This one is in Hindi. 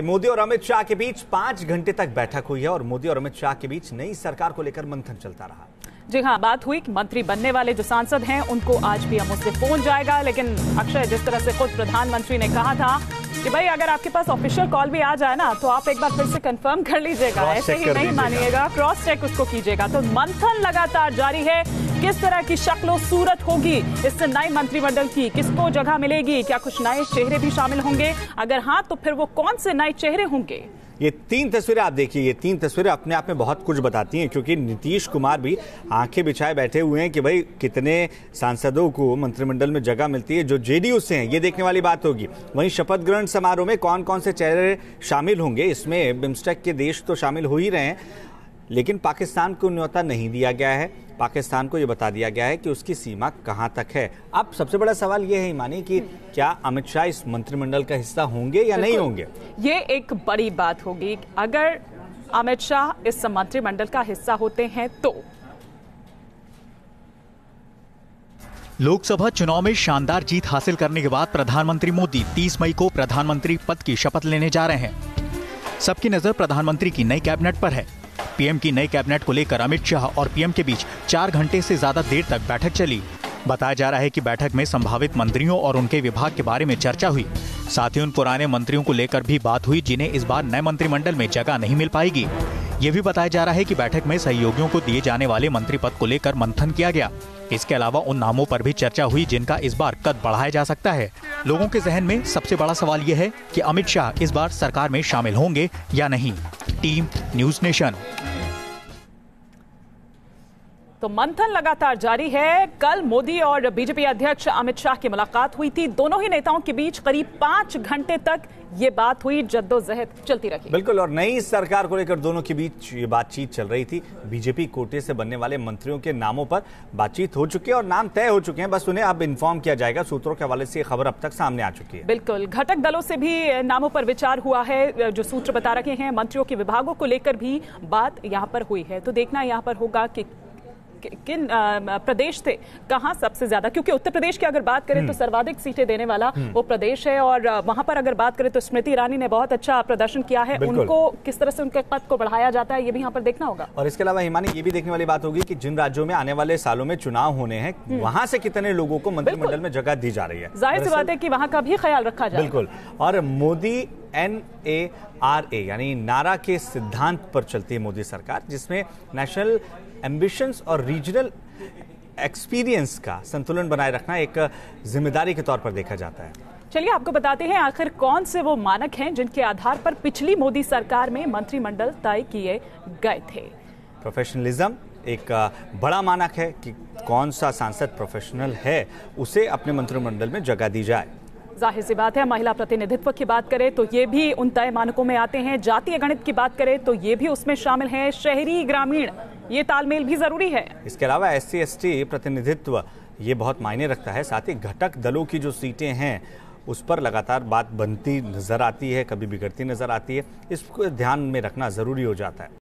मोदी और अमित शाह के बीच 5 घंटे तक बैठक हुई है और मोदी और अमित शाह के बीच नई सरकार को लेकर मंथन चलता रहा। जी हाँ, बात हुई कि मंत्री बनने वाले जो सांसद हैं उनको आज भी हमसे फोन जाएगा, लेकिन अक्षय, जिस तरह से खुद प्रधानमंत्री ने कहा था कि भाई अगर आपके पास ऑफिशियल कॉल भी आ जाए ना तो आप एक बार फिर से कंफर्म कर लीजिएगा, ऐसे ही नहीं मानिएगा, क्रॉस चेक उसको कीजिएगा। तो मंथन लगातार जारी है, किस तरह की शक्ल सूरत होगी इससे नए मंत्रिमंडल की, किसको जगह मिलेगी, क्या कुछ नए चेहरे भी शामिल होंगे, अगर हाँ तो फिर वो कौन से नए चेहरे होंगे। ये तीन तस्वीरें अपने आप में बहुत कुछ बताती हैं, क्योंकि नीतीश कुमार भी आंखें बिछाए बैठे हुए हैं कि भाई कितने सांसदों को मंत्रिमंडल में जगह मिलती है जो जेडीयू से हैं, ये देखने वाली बात होगी। वहीं शपथ ग्रहण समारोह में कौन कौन से चेहरे शामिल होंगे, इसमें बिम्स्टेक के देश तो शामिल हो ही रहे हैं, लेकिन पाकिस्तान को न्योता नहीं दिया गया है। पाकिस्तान को ये बता दिया गया है कि उसकी सीमा कहां तक है। अब सबसे बड़ा सवाल ये है इमानी कि क्या अमित शाह इस मंत्रिमंडल का हिस्सा होंगे या नहीं होंगे, ये एक बड़ी बात होगी। अगर अमित शाह इस मंत्रिमंडल का हिस्सा होते हैं तो लोकसभा चुनाव में शानदार जीत हासिल करने के बाद प्रधानमंत्री मोदी 30 मई को प्रधानमंत्री पद की शपथ लेने जा रहे हैं। सबकी नजर प्रधानमंत्री की नई कैबिनेट पर है। पीएम की नई कैबिनेट को लेकर अमित शाह और पीएम के बीच 4 घंटे से ज्यादा देर तक बैठक चली। बताया जा रहा है कि बैठक में संभावित मंत्रियों और उनके विभाग के बारे में चर्चा हुई, साथ ही उन पुराने मंत्रियों को लेकर भी बात हुई जिन्हें इस बार नए मंत्रिमंडल में जगह नहीं मिल पाएगी। ये भी बताया जा रहा है कि बैठक में सहयोगियों को दिए जाने वाले मंत्री पद को लेकर मंथन किया गया। इसके अलावा उन नामों पर भी चर्चा हुई जिनका इस बार कद बढ़ाया जा सकता है। लोगों के जहन में सबसे बड़ा सवाल यह है कि अमित शाह इस बार सरकार में शामिल होंगे या नहीं। Team News Nation. तो मंथन लगातार जारी है। कल मोदी और बीजेपी अध्यक्ष अमित शाह की मुलाकात हुई थी। दोनों ही नेताओं के बीच करीब 5 घंटे तक ये बात हुई, जद्दोजहद चलती रही। बिल्कुल, और नई सरकार को लेकर दोनों के बीच ये बातचीत चल रही थी। बीजेपी कोटे से बनने वाले मंत्रियों के नामों पर बातचीत हो चुकी है और नाम तय हो चुके हैं, बस उन्हें अब इन्फॉर्म किया जाएगा। सूत्रों के हवाले से ये खबर अब तक सामने आ चुकी है। बिल्कुल, घटक दलों से भी नामों पर विचार हुआ है, जो सूत्र बता रहे हैं। मंत्रियों के विभागों को लेकर भी बात यहाँ पर हुई है। तो देखना यहाँ पर होगा कि किन प्रदेश थे कहाँ सबसे ज्यादा, क्योंकि उत्तर प्रदेश की अगर बात करें तो सर्वाधिक सीटें देने वाला वो प्रदेश है, और वहां पर अगर बात करें तो स्मृति ईरानी ने बहुत अच्छा प्रदर्शन किया है। उनको किस तरह से उनके पद को बढ़ाया जाता है ये भी यहाँ पर देखना होगा। और इसके अलावा हिमानी ये भी देखने वाली बात होगी कि जिन राज्यों में आने वाले सालों में चुनाव होने हैं वहां से कितने लोगों को मंत्रिमंडल में जगह दी जा रही है। जाहिर सी बात है कि वहां का भी ख्याल रखा जाए। बिल्कुल, और मोदी NARA यानी नारा के सिद्धांत पर चलती है मोदी सरकार, जिसमें नेशनल एम्बिशंस और रीजनल एक्सपीरियंस का संतुलन बनाए रखना एक जिम्मेदारी के तौर पर देखा जाता है। चलिए आपको बताते हैं आखिर कौन से वो मानक हैं जिनके आधार पर पिछली मोदी सरकार में मंत्रिमंडल तय किए गए थे। प्रोफेशनलिज्म एक बड़ा मानक है कि कौन सा सांसद प्रोफेशनल है, उसे अपने मंत्रिमंडल में जगह दी जाए। जाहिर सी बात है, महिला प्रतिनिधित्व की बात करें तो ये भी उन तय मानकों में आते हैं। जातीय गणित की बात करें तो ये भी उसमें शामिल है। शहरी ग्रामीण ये तालमेल भी जरूरी है। इसके अलावा SC/ST प्रतिनिधित्व ये बहुत मायने रखता है। साथ ही घटक दलों की जो सीटें हैं उस पर लगातार बात बनती नजर आती है, कभी बिगड़ती नजर आती है, इसको ध्यान में रखना जरूरी हो जाता है।